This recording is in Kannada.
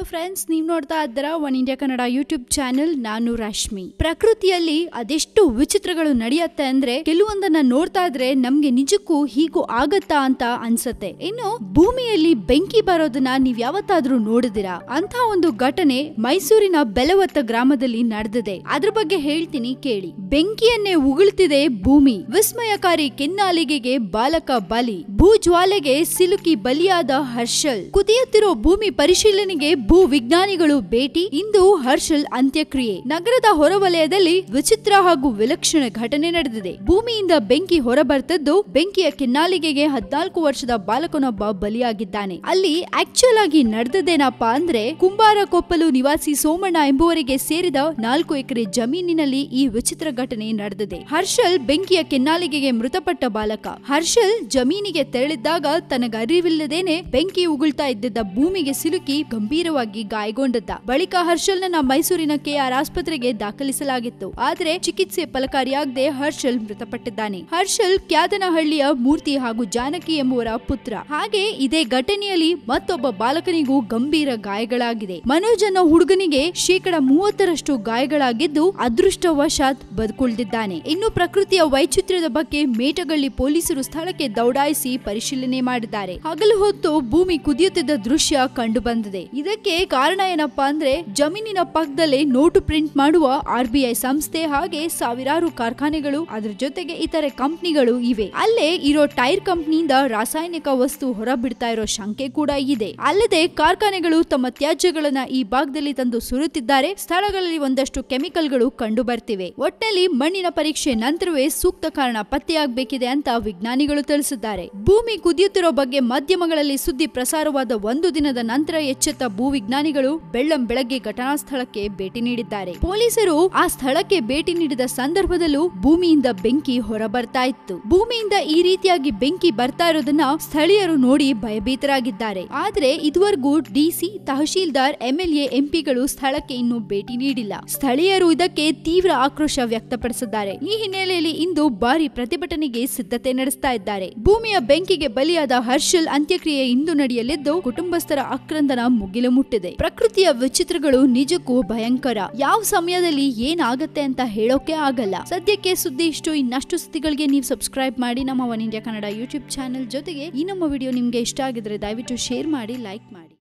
हेलो फ्रेंड्स, ನೀವು ನೋಡ್ತಾ ಇದ್ದೀರಾ one India Kannada YouTube channel. ನಾನು ರಶ್ಮಿ. ಪ್ರಕೃತಿಯಲ್ಲಿ ಅದೆಷ್ಟು ವಿಚಿತ್ರಗಳು ನಡೆಯುತ್ತೆ ಅಂದ್ರೆ ಕೆಲವೊಂದನ್ನ ನೋಡ್ತಾ ಇದ್ರೆ ನಮಗೆ ನಿಜಕ್ಕೂ ಹೀಗೂ ಆಗತ್ತಾ ಅಂತ ಅನ್ಸುತ್ತೆ. ಇನ್ನು ಭೂಮಿಯಲ್ಲಿ ಬೆಂಕಿ ಬರೋದನ್ನ ನೀವು ಯಾವತ್ತಾದ್ರೂ ನೋಡಿದಿರಾ? ಅಂತ ಒಂದು ಘಟನೆ ಮೈಸೂರಿನ ಬೆಲವತ್ತ ಗ್ರಾಮದಲ್ಲಿ ನಡೆದಿದೆ. ಅದರ ಬಗ್ಗೆ ಹೇಳ್ತೀನಿ ಕೇಳಿ. ಬೆಂಕಿಯನ್ನೇ ಉಗುಳ್ತಿದೆ ಭೂಮಿ, ವಿಸ್ಮಯಕಾರಿ ಕಿನ್ನಾಲಿಗೆಗೆ ಬಾಲಕ ಬಲಿ, ಭೂಜ್ವಾಲೆಗೆ ಸಿಲುಕಿ ಬಲಿಯಾದ ಹರ್ಷಲ್, ಕುದಿಯುತ್ತಿರೋ ಭೂಮಿ ಪರಿಶೀಲನೆಗೆ ಭೂ ವಿಜ್ಞಾನಿಗಳು ಭೇಟಿ. ಇಂದು ಹರ್ಷಲ್ ಅಂತ್ಯಕ್ರಿಯೆ. ನಗರದ ಹೊರವಲಯದಲ್ಲಿ ವಿಚಿತ್ರ ಹಾಗೂ ವಿಲಕ್ಷಣ ಘಟನೆ ನಡೆದಿದೆ. ಭೂಮಿಯಿಂದ ಬೆಂಕಿ ಹೊರಬರ್ತದ್ದು, ಬೆಂಕಿಯ ಕಿನ್ನಾಲಿಗೆಗೆ 14 ವರ್ಷದ ಬಾಲಕನೊಬ್ಬ ಬಲಿಯಾಗಿದ್ದಾನೆ. ಅಲ್ಲಿ ಆಕ್ಚುಯಲ್ ಆಗಿ ನಡೆದದೇನಪ್ಪ ಅಂದ್ರೆ, ಕುಂಬಾರ ಕೊಪ್ಪಲು ನಿವಾಸಿ ಸೋಮಣ್ಣ ಎಂಬುವರಿಗೆ ಸೇರಿದ 4 ಎಕರೆ ಜಮೀನಿನಲ್ಲಿ ಈ ವಿಚಿತ್ರ ಘಟನೆ ನಡೆದಿದೆ. ಹರ್ಷಲ್ ಬೆಂಕಿಯ ಕಿನ್ನಾಲಿಗೆಗೆ ಮೃತಪಟ್ಟ ಬಾಲಕ. ಹರ್ಷಲ್ ಜಮೀನಿಗೆ ತೆರಳಿದ್ದಾಗ ತನಗರಿವಿಲ್ಲದೇನೆ ಬೆಂಕಿ ಉಗುಳ್ತಾ ಇದ್ದಿದ್ದ ಭೂಮಿಗೆ ಸಿಲುಕಿ ಗಂಭೀರವಾಗಿ ಗಾಯಗೊಂಡಿದ್ದ. ಬಳಿಕ ಹರ್ಷಲ್ ನನ್ನ ಮೈಸೂರಿನ ಕೆಆರ್ ಆಸ್ಪತ್ರೆಗೆ ದಾಖಲಿಸಲಾಗಿತ್ತು. ಆದರೆ ಚಿಕಿತ್ಸೆ ಫಲಕಾರಿಯಾಗದೆ ಹರ್ಷಲ್ ಮೃತಪಟ್ಟಿದ್ದಾನೆ. ಹರ್ಷಲ್ ಕ್ಯಾದನಹಳ್ಳಿಯ ಮೂರ್ತಿ ಹಾಗೂ ಜಾನಕಿ ಎಂಬುವರ ಪುತ್ರ. ಹಾಗೆ ಇದೇ ಘಟನೆಯಲ್ಲಿ ಮತ್ತೊಬ್ಬ ಬಾಲಕನಿಗೂ ಗಂಭೀರ ಗಾಯಗಳಾಗಿದೆ. ಮನೋಜ್ ಅನ್ನೋ ಹುಡುಗನಿಗೆ 30% ಗಾಯಗಳಾಗಿದ್ದು ಅದೃಷ್ಟವಶಾತ್ ಬದುಕುಳಿದಿದ್ದಾನೆ. ಇನ್ನು ಪ್ರಕೃತಿಯ ವೈಚಿತ್ರ್ಯದ ಬಗ್ಗೆ ಮೇಟಗಳ್ಳಿ ಪೊಲೀಸರು ಸ್ಥಳಕ್ಕೆ ದೌಡಾಯಿಸಿ ಪರಿಶೀಲನೆ ಮಾಡಿದ್ದಾರೆ. ಹಗಲು ಹೊತ್ತು ಭೂಮಿ ಕುದಿಯುತ್ತಿದ್ದ ದೃಶ್ಯ ಕಂಡು ಬಂದಿದೆ. ಇದಕ್ಕೆ ಕಾರಣ ಏನಪ್ಪಾ ಅಂದ್ರೆ, ಜಮೀನಿನ ಪಕ್ಕದಲ್ಲೇ ನೋಟು ಪ್ರಿಂಟ್ ಮಾಡುವ RBI ಸಂಸ್ಥೆ ಹಾಗೆ ಸಾವಿರಾರು ಕಾರ್ಖಾನೆಗಳು, ಅದರ ಜೊತೆಗೆ ಇತರೆ ಕಂಪನಿಗಳು ಇವೆ. ಅಲ್ಲೇ ಇರೋ ಟೈರ್ ಕಂಪನಿಯಿಂದ ರಾಸಾಯನಿಕ ವಸ್ತು ಹೊರಬಿಡ್ತಾ ಇರೋ ಶಂಕೆ ಕೂಡ ಇದೆ. ಅಲ್ಲದೆ ಕಾರ್ಖಾನೆಗಳು ತಮ್ಮ ತ್ಯಾಜ್ಯಗಳನ್ನ ಈ ಭಾಗದಲ್ಲಿ ತಂದು ಸುರುತ್ತಿದ್ದಾರೆ. ಸ್ಥಳಗಳಲ್ಲಿ ಒಂದಷ್ಟು ಕೆಮಿಕಲ್ಗಳು ಕಂಡು ಬರ್ತಿವೆ. ಒಟ್ಟಿನಲ್ಲಿ ಮಣ್ಣಿನ ಪರೀಕ್ಷೆ ನಂತರವೇ ಸೂಕ್ತ ಕಾರಣ ಪತ್ತೆಯಾಗಬೇಕಿದೆ ಅಂತ ವಿಜ್ಞಾನಿಗಳು ತಿಳಿಸಿದ್ದಾರೆ. ಭೂಮಿ ಕುದಿಯುತ್ತಿರೋ ಬಗ್ಗೆ ಮಾಧ್ಯಮಗಳಲ್ಲಿ ಸುದ್ದಿ ಪ್ರಸಾರವಾದ 1 ದಿನದ ನಂತರ ಎಚ್ಚೆತ್ತ ವಿಜ್ಞಾನಿಗಳು ಬೆಳ್ಳಂ ಬೆಳಗ್ಗೆ ಘಟನಾ ಸ್ಥಳಕ್ಕೆ ಭೇಟಿ ನೀಡಿದ್ದಾರೆ. ಪೊಲೀಸರು ಆ ಸ್ಥಳಕ್ಕೆ ಭೇಟಿ ನೀಡಿದ ಸಂದರ್ಭದಲ್ಲೂ ಭೂಮಿಯಿಂದ ಬೆಂಕಿ ಹೊರ ಬರ್ತಾ ಇತ್ತು. ಭೂಮಿಯಿಂದ ಈ ರೀತಿಯಾಗಿ ಬೆಂಕಿ ಬರ್ತಾ ಇರೋದನ್ನ ಸ್ಥಳೀಯರು ನೋಡಿ ಭಯಭೀತರಾಗಿದ್ದಾರೆ. ಆದ್ರೆ ಇದುವರೆಗೂ ಡಿಸಿ, ತಹಶೀಲ್ದಾರ್, MLA, ಎಂಪಿಗಳು ಸ್ಥಳಕ್ಕೆ ಇನ್ನೂ ಭೇಟಿ ನೀಡಿಲ್ಲ. ಸ್ಥಳೀಯರು ಇದಕ್ಕೆ ತೀವ್ರ ಆಕ್ರೋಶ ವ್ಯಕ್ತಪಡಿಸಿದ್ದಾರೆ. ಈ ಹಿನ್ನೆಲೆಯಲ್ಲಿ ಇಂದು ಭಾರಿ ಪ್ರತಿಭಟನೆಗೆ ಸಿದ್ಧತೆ ನಡೆಸ್ತಾ ಇದ್ದಾರೆ. ಭೂಮಿಯ ಬೆಂಕಿಗೆ ಬಲಿಯಾದ ಹರ್ಷಲ್ ಅಂತ್ಯಕ್ರಿಯೆ ಇಂದು ನಡೆಯಲಿದ್ದು, ಕುಟುಂಬಸ್ಥರ ಆಕ್ರಂದನ ಮುಗಿಲು ಮುಟ್ಟಿದೆ. ಪ್ರಕೃತಿಯ ವಿಚಿತ್ರಗಳು ನಿಜಕ್ಕೂ ಭಯಂಕರ. ಯಾವ ಸಮಯದಲ್ಲಿ ಏನಾಗತ್ತೆ ಅಂತ ಹೇಳೋಕೆ ಆಗಲ್ಲ. ಸದ್ಯಕ್ಕೆ ಸುದ್ದಿ ಇಷ್ಟು. ಇನ್ನಷ್ಟು ಸುದ್ದಿಗಳಿಗೆ ನೀವು ಸಬ್ಸ್ಕ್ರೈಬ್ ಮಾಡಿ ನಮ್ಮ one India Kannada YouTube channel. ಜೊತೆಗೆ ಈ ನಮ್ಮ ವಿಡಿಯೋ ನಿಮ್ಗೆ ಇಷ್ಟ ಆಗಿದ್ರೆ ದಯವಿಟ್ಟು ಶೇರ್ ಮಾಡಿ, ಲೈಕ್ ಮಾಡಿ.